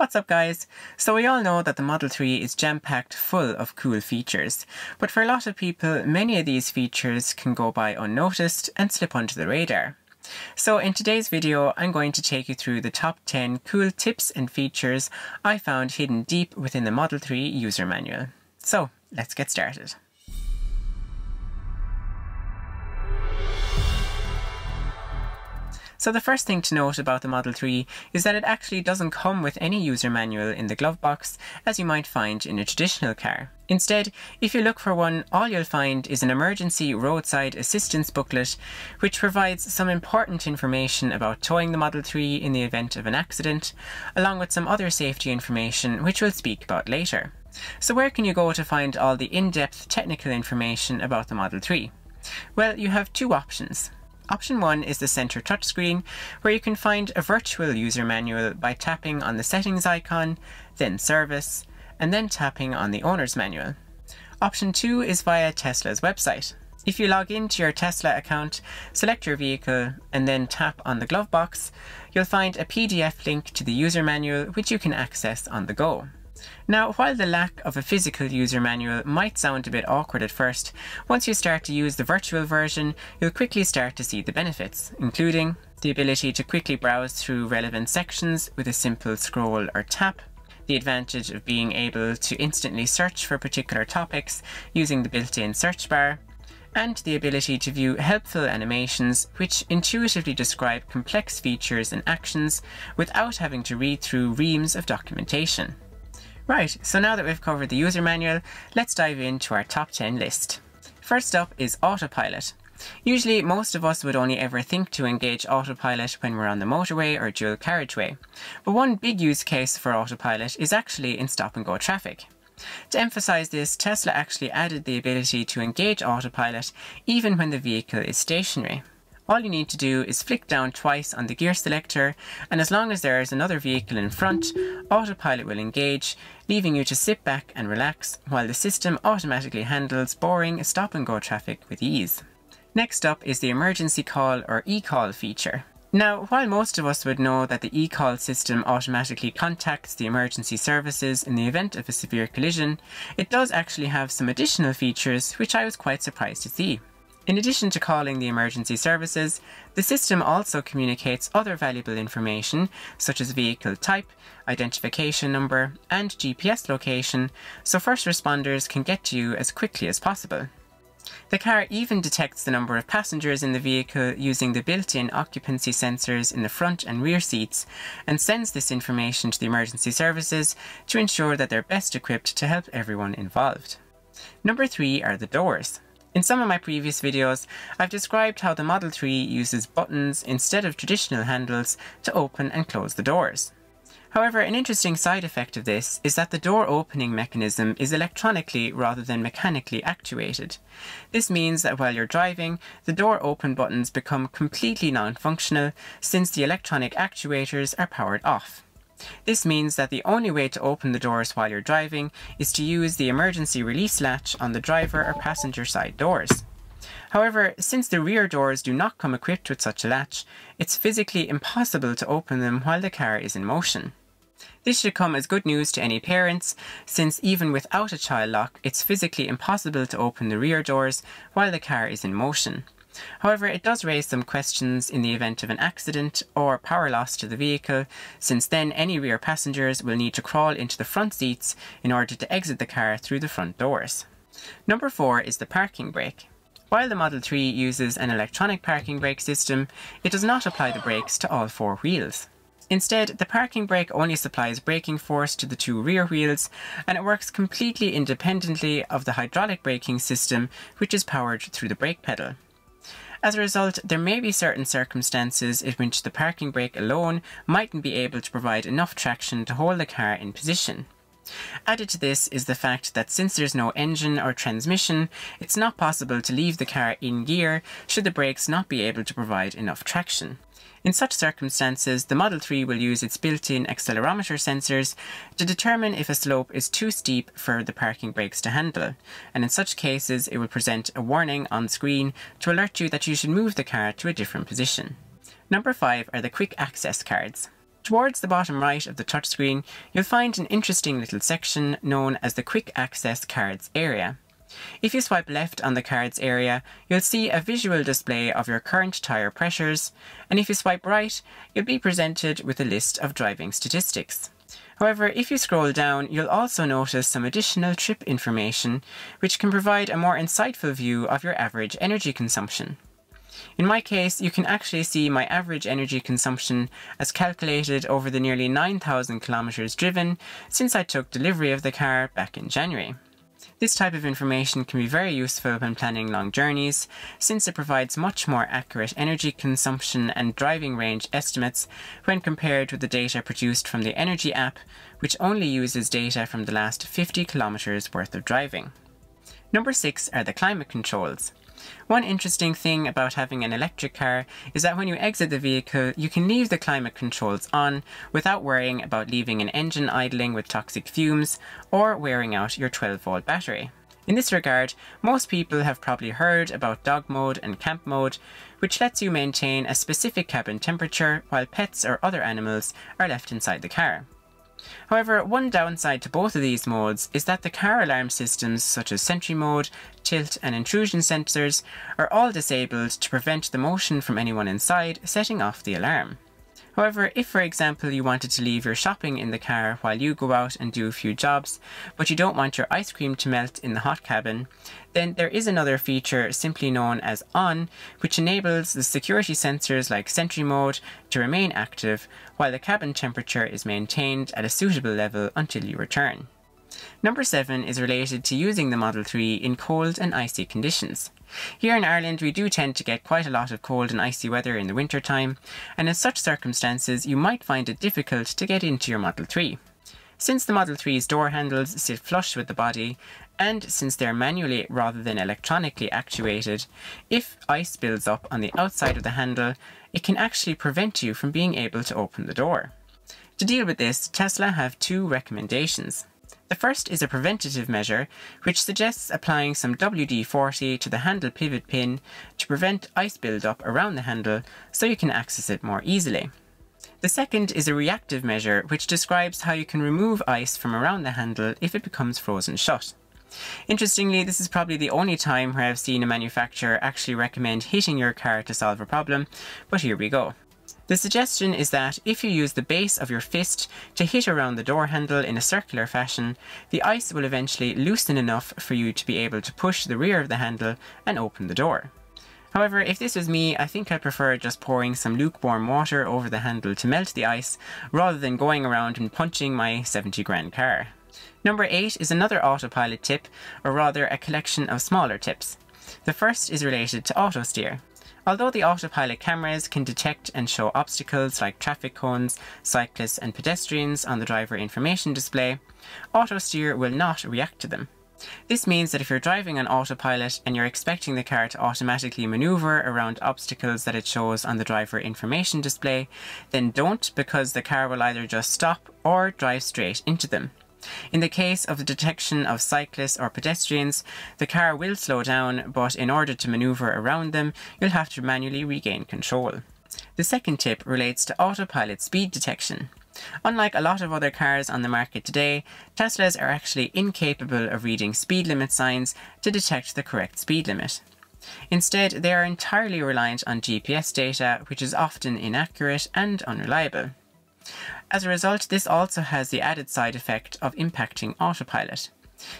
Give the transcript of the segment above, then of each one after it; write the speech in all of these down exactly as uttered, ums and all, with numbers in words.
What's up guys? So we all know that the Model three is jam-packed full of cool features, but for a lot of people many of these features can go by unnoticed and slip under the radar. So in today's video I'm going to take you through the top ten cool tips and features I found hidden deep within the Model three user manual. So let's get started. So the first thing to note about the Model three is that it actually doesn't come with any user manual in the glove box, as you might find in a traditional car. Instead, if you look for one, all you'll find is an emergency roadside assistance booklet, which provides some important information about towing the Model three in the event of an accident, along with some other safety information which we'll speak about later. So where can you go to find all the in-depth technical information about the Model three? Well, you have two options. Option one is the center touchscreen, where you can find a virtual user manual by tapping on the settings icon, then service, and then tapping on the owner's manual. Option two is via Tesla's website. If you log into your Tesla account, select your vehicle, and then tap on the glove box, you'll find a P D F link to the user manual which you can access on the go. Now, while the lack of a physical user manual might sound a bit awkward at first, once you start to use the virtual version, you'll quickly start to see the benefits, including the ability to quickly browse through relevant sections with a simple scroll or tap, the advantage of being able to instantly search for particular topics using the built-in search bar, and the ability to view helpful animations which intuitively describe complex features and actions without having to read through reams of documentation. Right, so now that we've covered the user manual, let's dive into our top ten list. First up is Autopilot. Usually most of us would only ever think to engage Autopilot when we're on the motorway or dual carriageway, but one big use case for Autopilot is actually in stop-and-go traffic. To emphasize this, Tesla actually added the ability to engage Autopilot even when the vehicle is stationary. All you need to do is flick down twice on the gear selector, and as long as there is another vehicle in front, Autopilot will engage, leaving you to sit back and relax while the system automatically handles boring stop-and-go traffic with ease. Next up is the emergency call or e-call feature. Now, while most of us would know that the e-call system automatically contacts the emergency services in the event of a severe collision, it does actually have some additional features which I was quite surprised to see. In addition to calling the emergency services, the system also communicates other valuable information such as vehicle type, identification number, and G P S location, so first responders can get to you as quickly as possible. The car even detects the number of passengers in the vehicle using the built-in occupancy sensors in the front and rear seats, and sends this information to the emergency services to ensure that they're best equipped to help everyone involved. Number three are the doors. In some of my previous videos, I've described how the Model three uses buttons instead of traditional handles to open and close the doors. However, an interesting side effect of this is that the door opening mechanism is electronically rather than mechanically actuated. This means that while you're driving, the door open buttons become completely non-functional since the electronic actuators are powered off. This means that the only way to open the doors while you're driving is to use the emergency release latch on the driver or passenger side doors. However, since the rear doors do not come equipped with such a latch, it's physically impossible to open them while the car is in motion. This should come as good news to any parents, since even without a child lock, it's physically impossible to open the rear doors while the car is in motion. However, it does raise some questions in the event of an accident or power loss to the vehicle, since then any rear passengers will need to crawl into the front seats in order to exit the car through the front doors. Number four is the parking brake. While the Model three uses an electronic parking brake system, it does not apply the brakes to all four wheels. Instead, the parking brake only supplies braking force to the two rear wheels, and it works completely independently of the hydraulic braking system, which is powered through the brake pedal. As a result, there may be certain circumstances in which the parking brake alone mightn't be able to provide enough traction to hold the car in position. Added to this is the fact that since there's no engine or transmission, it's not possible to leave the car in gear should the brakes not be able to provide enough traction. In such circumstances, the Model three will use its built-in accelerometer sensors to determine if a slope is too steep for the parking brakes to handle, and in such cases it will present a warning on screen to alert you that you should move the car to a different position. Number five are the quick access cards. Towards the bottom right of the touchscreen, you'll find an interesting little section known as the Quick Access Cards area. If you swipe left on the cards area, you'll see a visual display of your current tyre pressures, and if you swipe right, you'll be presented with a list of driving statistics. However, if you scroll down, you'll also notice some additional trip information, which can provide a more insightful view of your average energy consumption. In my case, you can actually see my average energy consumption as calculated over the nearly nine thousand kilometers driven since I took delivery of the car back in January. This type of information can be very useful when planning long journeys, since it provides much more accurate energy consumption and driving range estimates when compared with the data produced from the Energy app, which only uses data from the last fifty kilometers worth of driving. Number six are the climate controls. One interesting thing about having an electric car is that when you exit the vehicle, you can leave the climate controls on without worrying about leaving an engine idling with toxic fumes or wearing out your twelve volt battery. In this regard, most people have probably heard about dog mode and camp mode, which lets you maintain a specific cabin temperature while pets or other animals are left inside the car. However, one downside to both of these modes is that the car alarm systems such as Sentry Mode, tilt and intrusion sensors are all disabled to prevent the motion from anyone inside setting off the alarm. However, if for example you wanted to leave your shopping in the car while you go out and do a few jobs, but you don't want your ice cream to melt in the hot cabin, then there is another feature simply known as On, which enables the security sensors like Sentry Mode to remain active while the cabin temperature is maintained at a suitable level until you return. Number seven is related to using the Model three in cold and icy conditions. Here in Ireland we do tend to get quite a lot of cold and icy weather in the winter time, and in such circumstances you might find it difficult to get into your Model three. Since the Model three's door handles sit flush with the body, and since they're manually rather than electronically actuated, if ice builds up on the outside of the handle, it can actually prevent you from being able to open the door. To deal with this, Tesla have two recommendations. The first is a preventative measure, which suggests applying some W D forty to the handle pivot pin to prevent ice buildup around the handle so you can access it more easily. The second is a reactive measure, which describes how you can remove ice from around the handle if it becomes frozen shut. Interestingly, this is probably the only time where I've seen a manufacturer actually recommend hitting your car to solve a problem, but here we go. The suggestion is that if you use the base of your fist to hit around the door handle in a circular fashion, the ice will eventually loosen enough for you to be able to push the rear of the handle and open the door. However, if this was me, I think I'd prefer just pouring some lukewarm water over the handle to melt the ice, rather than going around and punching my seventy grand car. Number eight is another autopilot tip, or rather a collection of smaller tips. The first is related to auto steer. Although the autopilot cameras can detect and show obstacles like traffic cones, cyclists and pedestrians on the driver information display, autosteer will not react to them. This means that if you're driving on autopilot and you're expecting the car to automatically maneuver around obstacles that it shows on the driver information display, then don't, because the car will either just stop or drive straight into them. In the case of the detection of cyclists or pedestrians, the car will slow down, but in order to maneuver around them, you'll have to manually regain control. The second tip relates to autopilot speed detection. Unlike a lot of other cars on the market today, Teslas are actually incapable of reading speed limit signs to detect the correct speed limit. Instead, they are entirely reliant on G P S data, which is often inaccurate and unreliable. As a result, this also has the added side effect of impacting autopilot.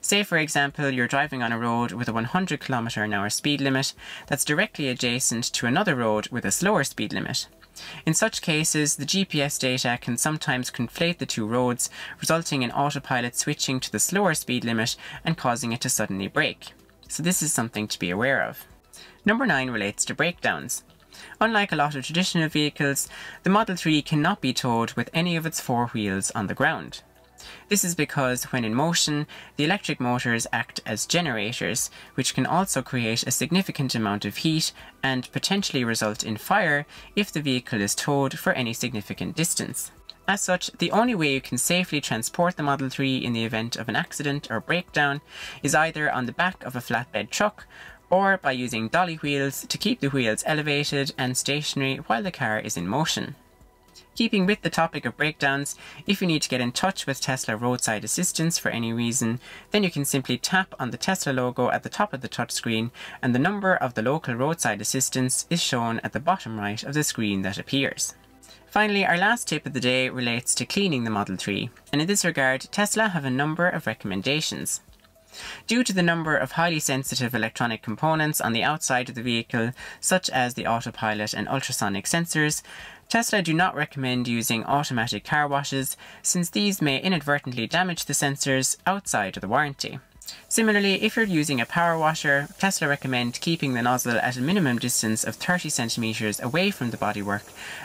Say for example you're driving on a road with a one hundred kilometers an hour speed limit that's directly adjacent to another road with a slower speed limit. In such cases, the G P S data can sometimes conflate the two roads, resulting in autopilot switching to the slower speed limit and causing it to suddenly brake. So this is something to be aware of. Number nine relates to breakdowns. Unlike a lot of traditional vehicles, the Model three cannot be towed with any of its four wheels on the ground. This is because when in motion, the electric motors act as generators, which can also create a significant amount of heat and potentially result in fire if the vehicle is towed for any significant distance. As such, the only way you can safely transport the Model three in the event of an accident or breakdown is either on the back of a flatbed truck, or by using dolly wheels to keep the wheels elevated and stationary while the car is in motion. Keeping with the topic of breakdowns, if you need to get in touch with Tesla roadside assistance for any reason, then you can simply tap on the Tesla logo at the top of the touchscreen, and the number of the local roadside assistance is shown at the bottom right of the screen that appears. Finally, our last tip of the day relates to cleaning the Model three, and in this regard, Tesla have a number of recommendations. Due to the number of highly sensitive electronic components on the outside of the vehicle, such as the autopilot and ultrasonic sensors, Tesla do not recommend using automatic car washes, since these may inadvertently damage the sensors outside of the warranty. Similarly, if you're using a power washer, Tesla recommend keeping the nozzle at a minimum distance of thirty centimeters away from the bodywork,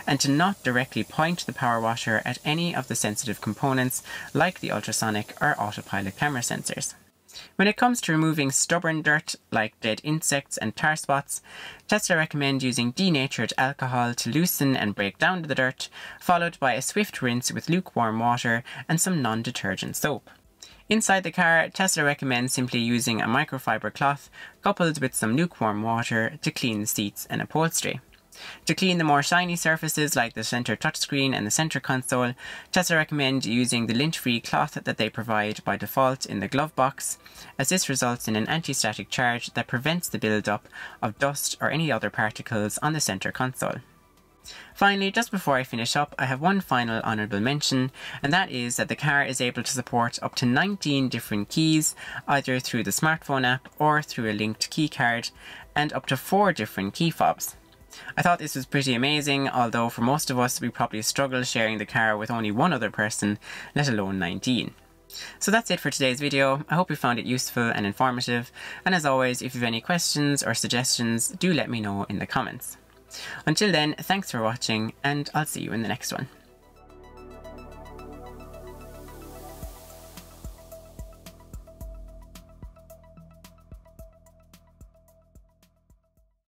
and to not directly point the power washer at any of the sensitive components like the ultrasonic or autopilot camera sensors. When it comes to removing stubborn dirt like dead insects and tar spots, Tesla recommend using denatured alcohol to loosen and break down the dirt, followed by a swift rinse with lukewarm water and some non-detergent soap. Inside the car, Tesla recommends simply using a microfiber cloth coupled with some lukewarm water to clean the seats and upholstery. To clean the more shiny surfaces like the center touchscreen and the center console, Tesla recommend using the lint-free cloth that they provide by default in the glove box, as this results in an anti-static charge that prevents the build-up of dust or any other particles on the center console. Finally, just before I finish up, I have one final honourable mention, and that is that the car is able to support up to nineteen different keys, either through the smartphone app or through a linked key card, and up to four different key fobs. I thought this was pretty amazing, although for most of us we probably struggle sharing the car with only one other person, let alone nineteen. So that's it for today's video. I hope you found it useful and informative, and as always, if you have any questions or suggestions, do let me know in the comments. Until then, thanks for watching, and I'll see you in the next one.